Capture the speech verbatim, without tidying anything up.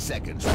seconds.